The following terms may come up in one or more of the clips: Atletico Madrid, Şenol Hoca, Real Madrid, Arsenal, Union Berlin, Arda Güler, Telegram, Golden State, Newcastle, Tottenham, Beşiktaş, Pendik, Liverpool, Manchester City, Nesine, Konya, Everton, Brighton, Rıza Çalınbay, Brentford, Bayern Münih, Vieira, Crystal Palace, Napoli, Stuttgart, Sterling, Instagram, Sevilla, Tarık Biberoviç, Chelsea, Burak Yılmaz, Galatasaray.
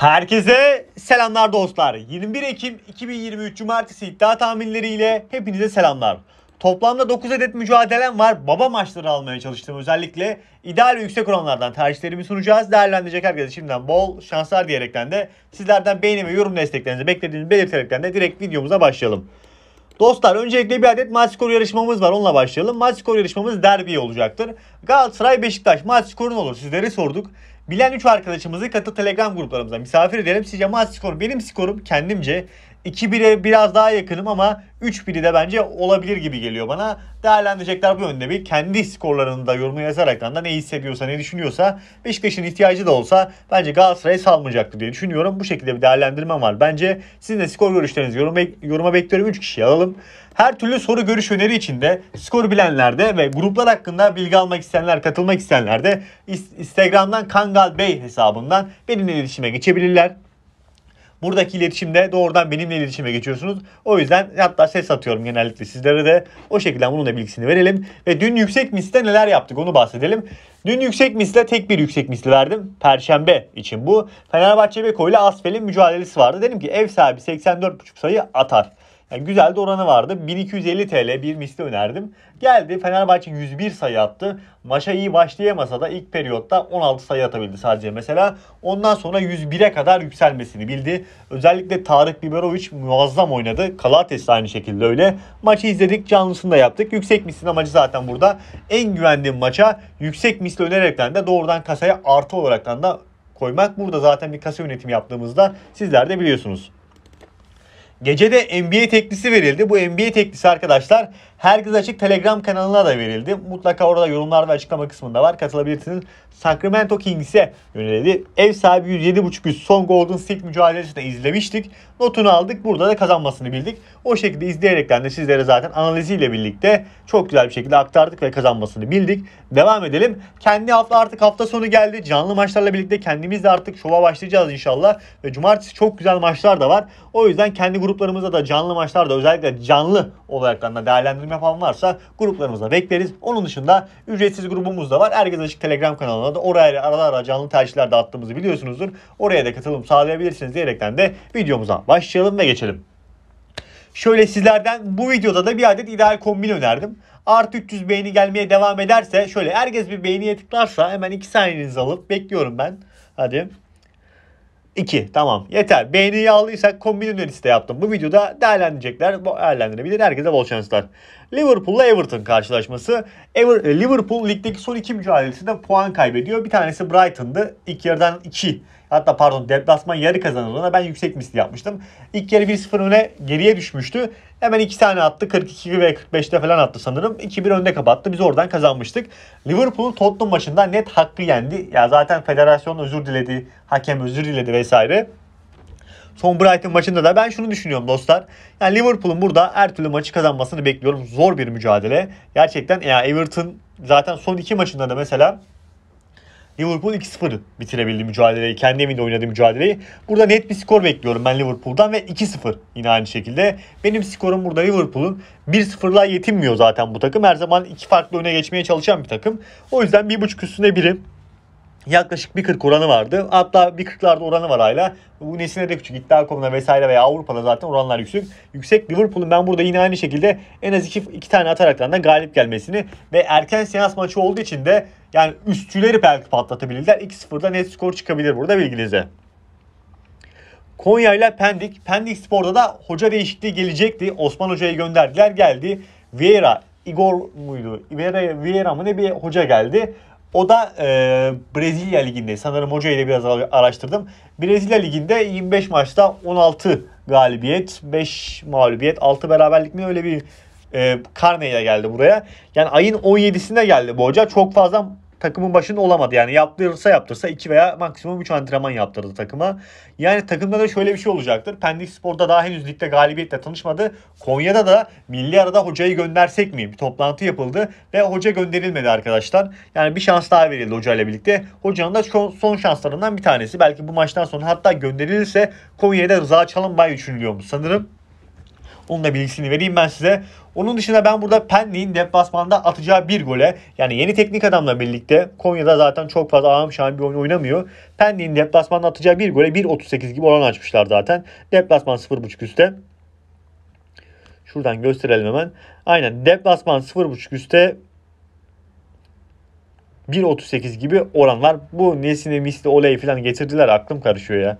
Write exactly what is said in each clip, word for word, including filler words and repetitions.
Herkese selamlar dostlar. yirmi bir Ekim iki bin yirmi üç Cumartesi iddia tahminleriyle hepinize selamlar. Toplamda dokuz adet mücadelem var. Baba maçları almaya çalıştım. Özellikle ideal ve yüksek oranlardan tercihlerimi sunacağız. Değerlendirecek herkese şimdiden bol şanslar diyerekten de sizlerden beğeni ve yorum desteklerinizi beklediğinizi belirterekten de direkt videomuza başlayalım. Dostlar öncelikle bir adet maç skoru yarışmamız var. Onunla başlayalım. Maç skoru yarışmamız derbi olacaktır. Galatasaray Beşiktaş maç skoru ne olur sizlere sorduk. Bilen üç arkadaşımızı katıl Telegram gruplarımıza misafir edelim. Sizce maç skoru? Benim skorum kendimce iki bire biraz daha yakınım ama üç biri de bence olabilir gibi geliyor bana. Değerlendirecekler bu yönde bir. Kendi skorlarını da yoruma yazaraktan da ne hissediyorsa, ne düşünüyorsa, Beşiktaş'ın ihtiyacı da olsa bence Galatasaray'ı salmayacaktır diye düşünüyorum. Bu şekilde bir değerlendirmem var. Bence sizin de skor görüşlerinizi yoruma, yoruma bekliyorum. üç kişiyi alalım. Her türlü soru görüş öneri için de skor bilenlerde ve gruplar hakkında bilgi almak isteyenler, katılmak isteyenler de Instagram'dan Kangal Bey hesabından benimle iletişime geçebilirler. Buradaki iletişimde doğrudan benimle iletişime geçiyorsunuz. O yüzden hatta ses atıyorum genellikle sizlere de. O şekilde bunun da bilgisini verelim. Ve dün yüksek misle neler yaptık onu bahsedelim. Dün yüksek misle tek bir yüksek misli verdim. Perşembe için bu. Fenerbahçe Beko ile Asfel'in mücadelesi vardı. Dedim ki ev sahibi seksen dört buçuk sayı atar. Yani güzel de oranı vardı. bin iki yüz elli TL bir misli önerdim. Geldi Fenerbahçe yüz bir sayı attı. Maça iyi başlayamasa da ilk periyotta on altı sayı atabildi sadece mesela. Ondan sonra yüz bire kadar yükselmesini bildi. Özellikle Tarık Biberoviç muazzam oynadı. Kalates aynı şekilde öyle. Maçı izledik, canlısını da yaptık. Yüksek mislin amacı zaten burada. En güvendiğim maça yüksek misli önererekten de doğrudan kasaya artı olaraktan da koymak. Burada zaten bir kasa yönetimi yaptığımızda sizler de biliyorsunuz. Gece de N B A teklisi verildi. Bu N B A teklisi arkadaşlar herkes açık Telegram kanalına da verildi. Mutlaka orada yorumlar ve açıklama kısmında var. Katılabilirsiniz. Sacramento Kings'e yöneldi. Ev sahibi yüz yedi buçuk üst son Golden State mücadelesi de izlemiştik. Notunu aldık. Burada da kazanmasını bildik. O şekilde izleyerekten de sizlere zaten analiziyle birlikte çok güzel bir şekilde aktardık ve kazanmasını bildik. Devam edelim. Kendi hafta artık hafta sonu geldi. Canlı maçlarla birlikte kendimiz de artık şova başlayacağız inşallah. Ve cumartesi çok güzel maçlar da var. O yüzden kendi gruplarımızda da canlı maçlarda özellikle canlı olaraktan da değerlendirme yapan varsa gruplarımızda bekleriz. Onun dışında ücretsiz grubumuz da var. Herkes açık Telegram kanalına da oraya ara ara canlı tercihler de attığımızı biliyorsunuzdur. Oraya da katılım sağlayabilirsiniz diyerekten de videomuza başlayalım ve geçelim. Şöyle sizlerden bu videoda da bir adet ideal kombin önerdim. Artı üç yüz beğeni gelmeye devam ederse şöyle herkes bir beğeniye tıklarsa hemen iki saniyenizi alıp bekliyorum ben. Hadi. iki tamam yeter. Beğeniyi aldıysak kombin önerisi de yaptım. Bu videoda değerlendirecekler. Değerlendirebilir. Herkese bol şanslar. Liverpool'la Everton karşılaşması. Ever, Liverpool ligdeki son iki mücadelesinde puan kaybediyor. Bir tanesi Brighton'dı. İlk yarıdan iki. Hatta pardon deplasman yarı kazanıldığında ben yüksek misli yapmıştım. İlk yarı bir sıfır öne geriye düşmüştü. Hemen iki tane attı. kırk iki ve kırk beşte falan attı sanırım. iki bir önde kapattı. Biz oradan kazanmıştık. Liverpool Tottenham maçında net hakkı yendi. Ya zaten federasyon özür diledi. Hakem özür diledi vesaire. Son Brighton maçında da ben şunu düşünüyorum dostlar. Yani Liverpool'un burada her türlü maçı kazanmasını bekliyorum. Zor bir mücadele. Gerçekten ya Everton zaten son iki maçında da mesela Liverpool iki sıfır bitirebildi mücadeleyi. Kendi evinde oynadığı mücadeleyi. Burada net bir skor bekliyorum ben Liverpool'dan ve iki sıfır yine aynı şekilde. Benim skorum burada Liverpool'un bir sıfırla yetinmiyor zaten bu takım. Her zaman iki farklı öne geçmeye çalışan bir takım. O yüzden bir buçuk üstüne biri. Yaklaşık bir kırk oranı vardı. Hatta bir kırklarda oranı var hala. Bu nesine de küçük. iddia nokta com'da vesaire veya Avrupa'da zaten oranlar yüksek. Yüksek Liverpool'un ben burada yine aynı şekilde en az iki, iki tane ataraktan da galip gelmesini ve erken seans maçı olduğu için de yani üstçüleri belki patlatabilirler. iki sıfırda net skor çıkabilir burada bilginize. Konya ile Pendik. Pendik Spor'da da hoca değişikliği gelecekti. Osman Hoca'yı gönderdiler. Geldi. Vieira, Igor muydu? Vieira, Vieira mı ne bir hoca geldi. O da e, Brezilya Ligi'nde sanırım hocayı da biraz araştırdım. Brezilya Ligi'nde yirmi beş maçta on altı galibiyet, beş mağlubiyet, altı beraberlik mi öyle bir e, karneyle geldi buraya. Yani ayın on yedisinde geldi bu hoca. Çok fazla takımın başında olamadı. Yani yaptırırsa yaptırsa iki veya maksimum üç antrenman yaptırdı takıma. Yani takımda da şöyle bir şey olacaktır. Pendik Spor'da daha henüz ligde galibiyetle tanışmadı. Konya'da da milli arada hocayı göndersek mi? Bir toplantı yapıldı ve hoca gönderilmedi arkadaşlar. Yani bir şans daha verildi hocayla birlikte. Hocanın da son şanslarından bir tanesi. Belki bu maçtan sonra hatta gönderilirse Konya'da Rıza Çalınbay düşünülüyormuş sanırım. Onun da bilgisini vereyim ben size. Onun dışında ben burada Pendik'in deplasmanda atacağı bir gole, yani yeni teknik adamla birlikte Konya'da zaten çok fazla ağam şahan bir oyun oynamıyor. Pendik'in deplasmanda atacağı bir gole bir otuz sekiz gibi oran açmışlar zaten. Deplasman sıfır buçuk üstte. Şuradan gösterelim hemen. Aynen deplasman sıfır buçuk üstte bir otuz sekiz gibi oran var. Bu nesine misli olayı falan getirdiler. Aklım karışıyor ya.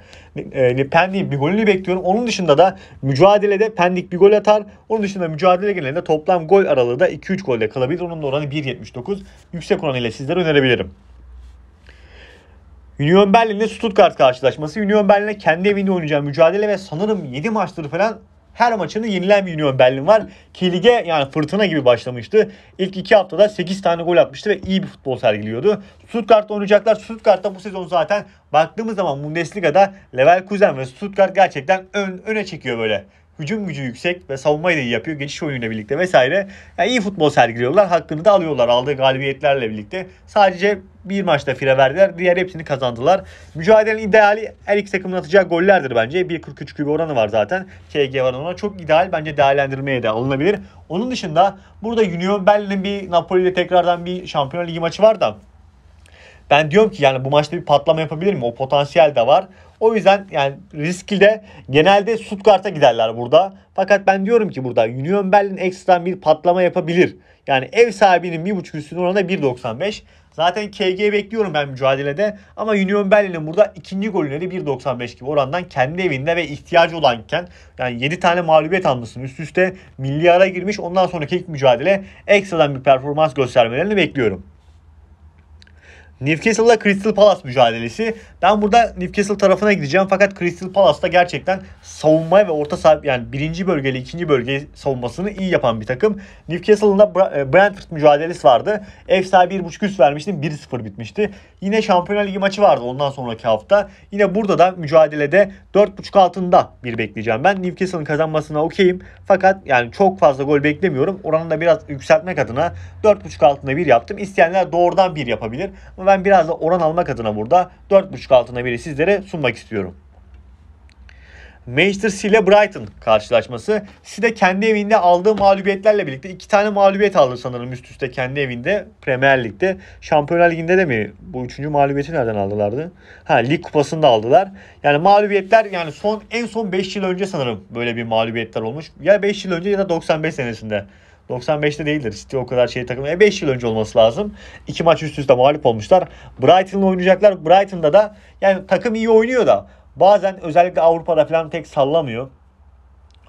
E, Pendik'in bir golünü bekliyorum. Onun dışında da mücadelede Pendik bir gol atar. Onun dışında mücadele genelinde toplam gol aralığı da iki üç golle kalabilir. Onun da oranı bir yetmiş dokuz. Yüksek oran ile sizlere önerebilirim. Union Berlin'le Stuttgart karşılaşması. Union Berlin'le kendi evinde oynayacağı mücadele ve sanırım yedi maçtır falan her maçını yenilen bir Union Berlin var. Ki lige yani fırtına gibi başlamıştı. İlk iki haftada sekiz tane gol atmıştı ve iyi bir futbol sergiliyordu. Stuttgart'ta oynayacaklar. Stuttgart'ta bu sezon zaten baktığımız zaman Bundesliga'da Leverkusen ve Stuttgart gerçekten ön, öne çekiyor böyle. Hücum gücü yüksek ve savunmayı da iyi yapıyor. Geçiş oyunuyla birlikte vesaire. Yani iyi futbol sergiliyorlar. Hakkını da alıyorlar aldığı galibiyetlerle birlikte. Sadece bir maçta fire verdiler. Diğer hepsini kazandılar. Mücadelenin ideali her iki takımın atacağı gollerdir bence. bir kırk üç gibi oranı var zaten. K G var ona. Çok ideal. Bence değerlendirmeye de alınabilir. Onun dışında burada Union Berlin'in bir Napoli ile tekrardan bir Şampiyonlar Ligi maçı var da. Ben diyorum ki yani bu maçta bir patlama yapabilir mi? O potansiyel de var. O yüzden yani riskli de genelde Stuttgart'a giderler burada. Fakat ben diyorum ki burada Union Berlin ekstradan bir patlama yapabilir. Yani ev sahibinin bir buçuk üstünün oranı bir doksan beş. Zaten K G bekliyorum ben mücadelede. Ama Union Berlin'in burada ikinci golüne de bir doksan beş gibi orandan kendi evinde ve ihtiyacı olanken yani yedi tane mağlubiyet almışsın. Üst üste milli ara girmiş. Ondan sonraki ilk mücadele ekstradan bir performans göstermelerini bekliyorum. Newcastle'la Crystal Palace mücadelesi. Ben burada Newcastle tarafına gideceğim fakat Crystal Palace'da gerçekten savunma ve orta saha yani birinci bölgeli ikinci bölge savunmasını iyi yapan bir takım. Newcastle'ın da Brentford mücadelesi vardı. Ev sahibi bir buçuk üst vermiştim. bir sıfır bitmişti. Yine Şampiyonlar Ligi maçı vardı ondan sonraki hafta. Yine burada da mücadelede dört buçuk altında bir bekleyeceğim. Ben Newcastle'ın kazanmasına okeyim. Fakat yani çok fazla gol beklemiyorum. Oranı da biraz yükseltmek adına dört buçuk altında bir yaptım. İsteyenler doğrudan bir yapabilir. Ben biraz da oran almak adına burada dört buçuk altına biri sizlere sunmak istiyorum. Manchester City ile Brighton karşılaşması. City kendi evinde aldığı mağlubiyetlerle birlikte iki tane mağlubiyet aldı sanırım üst üste kendi evinde Premier Lig'de. Şampiyonlar Ligi'nde de mi? Bu üçüncü mağlubiyeti nereden aldılardı? Ha, Lig Kupası'nda aldılar. Yani mağlubiyetler yani son en son beş yıl önce sanırım böyle bir mağlubiyetler olmuş. Ya beş yıl önce ya da doksan beş senesinde. doksan beşte değildir. City o kadar şey takımı. E beş yıl önce olması lazım. İki maç üst üste mağlup olmuşlar. Brighton'la oynayacaklar. Brighton'da da yani takım iyi oynuyor da bazen özellikle Avrupa'da falan tek sallamıyor.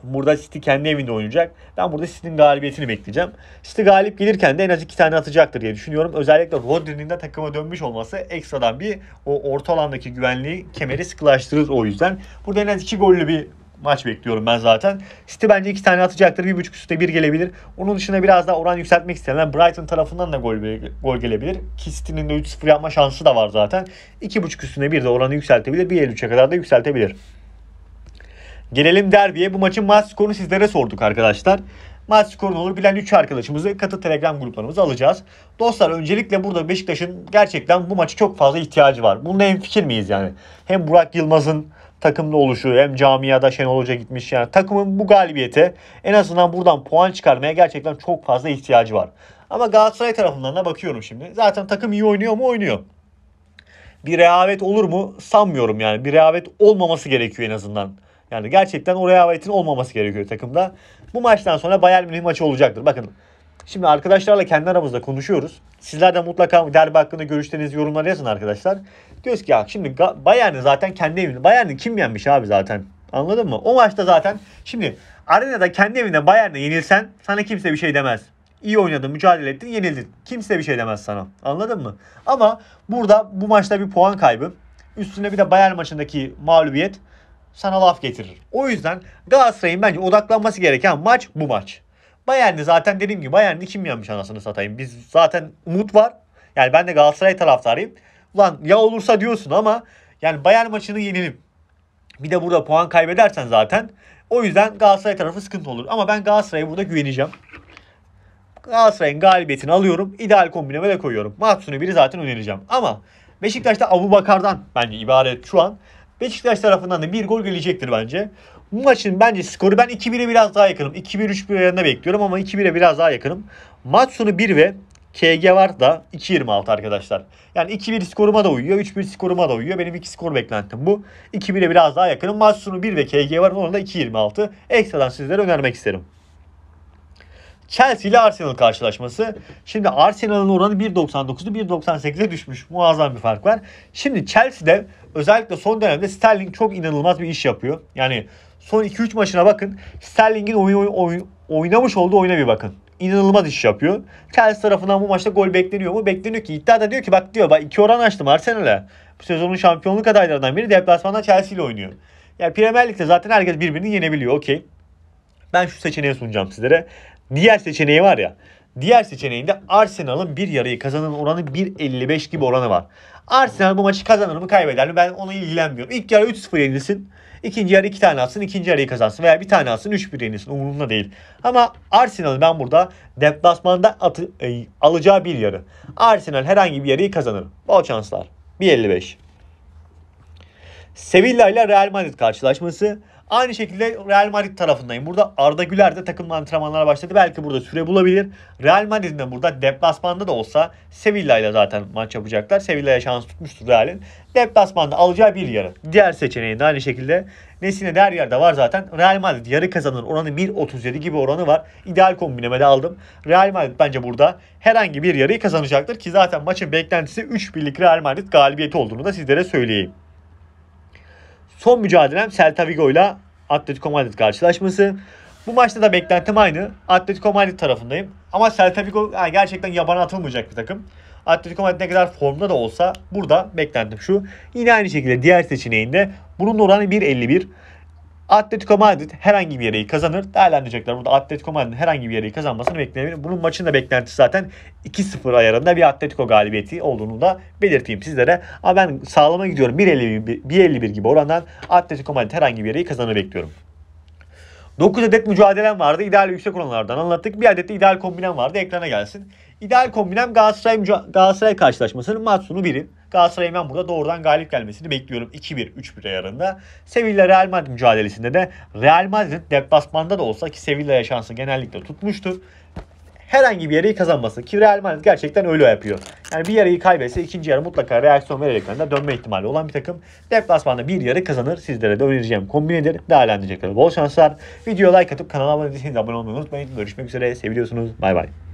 Burada City kendi evinde oynayacak. Ben burada City'nin galibiyetini bekleyeceğim. City galip gelirken de en az iki tane atacaktır diye düşünüyorum. Özellikle Rodri'nin de takıma dönmüş olması ekstradan bir o orta alandaki güvenliği kemeri sıkılaştırır o yüzden. Burada en az iki gollü bir maç bekliyorum ben zaten. City bence iki tane atacaktır. bir buçuk üstte bir gelebilir. Onun dışında biraz daha oran yükseltmek isteyenler Brighton tarafından da gol, gol gelebilir. Ki City'nin de üç sıfır yapma şansı da var zaten. iki buçuk üstüne bir de oranı yükseltebilir. bir elli üçe kadar da yükseltebilir. Gelelim derbiye. Bu maçın maç skorunu sizlere sorduk arkadaşlar. Maç skoru olur bilen üç arkadaşımızı katı Telegram gruplarımıza alacağız. Dostlar öncelikle burada Beşiktaş'ın gerçekten bu maçı çok fazla ihtiyacı var. Bunda hemfikir miyiz yani? Hem Burak Yılmaz'ın takımda oluşu hem camiada Şenol Hoca gitmiş yani takımın bu galibiyete en azından buradan puan çıkarmaya gerçekten çok fazla ihtiyacı var. Ama Galatasaray tarafından da bakıyorum şimdi. Zaten takım iyi oynuyor mu? Oynuyor. Bir rehavet olur mu? Sanmıyorum yani. Bir rehavet olmaması gerekiyor en azından. Yani gerçekten o rehavetin olmaması gerekiyor takımda. Bu maçtan sonra Bayern Münih maçı olacaktır. Bakın şimdi arkadaşlarla kendi aramızda konuşuyoruz. Sizler de mutlaka derbi hakkında görüşlerinizi yorumlara yazın arkadaşlar. Diyoruz ki ya şimdi Bayern'i zaten kendi evinde. Bayern'i kim yenmiş abi zaten? Anladın mı? O maçta zaten şimdi arenada kendi evinde Bayern'e yenilsen sana kimse bir şey demez. İyi oynadın, mücadele ettin, yenildin. Kimse bir şey demez sana. Anladın mı? Ama burada bu maçta bir puan kaybı. Üstüne bir de Bayern maçındaki mağlubiyet sana laf getirir. O yüzden Galatasaray'ın bence odaklanması gereken maç bu maç. Bayern'i zaten dediğim gibi Bayern'i kim yenmiş anasını satayım. Biz zaten umut var. Yani ben de Galatasaray taraftarıyım. Ulan ya olursa diyorsun ama yani Bayern maçını yenilip bir de burada puan kaybedersen zaten o yüzden Galatasaray tarafı sıkıntı olur. Ama ben Galatasaray'a burada güveneceğim. Galatasaray'ın galibiyetini alıyorum. İdeal kombineme de koyuyorum. Maç sonu biri zaten önereceğim. Ama Beşiktaş'ta Abubakar'dan bence ibaret şu an. Beşiktaş tarafından da bir gol gelecektir bence. Bu maçın bence skoru ben iki bire biraz daha yakınım. iki bir üç bir oranında bekliyorum ama iki bire biraz daha yakınım. Maç sonu bir ve K G var da iki yirmi altı arkadaşlar. Yani iki bir skoruma da uyuyor. üç bir skoruma da uyuyor. Benim iki skor beklentim bu. iki bire biraz daha yakınım. Maç sonu bir ve K G var. Onun da iki yirmi altı. Ekstradan sizlere önermek isterim. Chelsea ile Arsenal karşılaşması. Şimdi Arsenal'ın oranı bir doksan dokuzu bir doksan sekize düşmüş. Muazzam bir fark var. Şimdi Chelsea'de özellikle son dönemde Sterling çok inanılmaz bir iş yapıyor. Yani son iki üç maçına bakın. Sterling'in oyun, oyun, oynamış olduğu oyuna bir bakın. İnanılmaz iş yapıyor. Chelsea tarafından bu maçta gol bekleniyor mu? Bekleniyor ki. İddia da diyor ki bak diyor bak iki oran açtım Arsenal'e. Bu sezonun şampiyonluk adaylarından biri deplasmanda Chelsea ile oynuyor. Yani Premier Lig'de zaten herkes birbirini yenebiliyor. Okey. Ben şu seçeneği sunacağım sizlere. Diğer seçeneği var ya. Diğer seçeneğinde Arsenal'ın bir yarıyı kazanan oranı bir elli beş gibi oranı var. Arsenal bu maçı kazanır mı kaybeder mi? Ben ona ilgilenmiyorum. İlk yarı üç sıfır yenilsin. İkinci yarı iki tane atsın. İkinci yarıyı kazansın. Veya bir tane atsın. üç bir yenilsin. Umurumda değil. Ama Arsenal ben burada deplasmanda atı, e, alacağı bir yarı. Arsenal herhangi bir yarıyı kazanır. Bol şanslar. bir elli beş. Sevilla ile Real Madrid karşılaşması. Aynı şekilde Real Madrid tarafındayım. Burada Arda Güler de takımla antrenmanlara başladı. Belki burada süre bulabilir. Real Madrid'in de burada deplasmanda da olsa Sevilla ile zaten maç yapacaklar. Sevilla'ya şans tutmuştur Real'in. Deplasmanda alacağı bir yarı. Diğer seçeneğinde aynı şekilde Nesine de her yerde var zaten. Real Madrid yarı kazanır oranı bir otuz yedi gibi oranı var. İdeal kombinemede aldım. Real Madrid bence burada herhangi bir yarıyı kazanacaktır. Ki zaten maçın beklentisi üç birlik Real Madrid galibiyeti olduğunu da sizlere söyleyeyim. Son mücadelem Celta Vigo ile Atletico Madrid karşılaşması. Bu maçta da beklentim aynı. Atletico Madrid tarafındayım. Ama Celta Vigo yani gerçekten yabana atılmayacak bir takım. Atletico Madrid ne kadar formda da olsa burada beklentim şu. Yine aynı şekilde diğer seçeneğinde bunun oranı bir elli bir. Atletico Madrid herhangi bir yarıyı kazanır. Değerlendirecekler. Burada Atletico Madrid'in herhangi bir yarıyı kazanmasını bekleyebilir. Bunun maçın da beklentisi zaten iki sıfır ayarında bir Atletico galibiyeti olduğunu da belirteyim sizlere. Ama ben sağlama gidiyorum. bir elli bir gibi orandan Atletico Madrid herhangi bir yarıyı kazanır bekliyorum. dokuz adet mücadelem vardı. İdeal yüksek oranlardan anlattık. Bir adet de ideal kombinem vardı. Ekrana gelsin. İdeal kombinem Galatasaray, Galatasaray karşılaşmasının maç sonu biri. Galatasaray'ın ben burada doğrudan galip gelmesini bekliyorum. iki bir üç bir ayarında. Sevilla Real Madrid mücadelesinde de Real Madrid deplasmanda da olsa ki Sevilla'ya şansı genellikle tutmuştu. Herhangi bir yarıyı kazanması ki Real Madrid gerçekten öyle yapıyor. Yani bir yarıyı kaybetse ikinci yarı mutlaka reaksiyon vererekten de dönme ihtimali olan bir takım. Deplasmanda bir yarı kazanır. Sizlere de önereceğim kombinedir. Değerlendirecekler. Bol şanslar. Videoya like atıp kanala abone değilseniz abone olmayı unutmayın. Görüşmek üzere. Seviyorsunuz. Bay bay.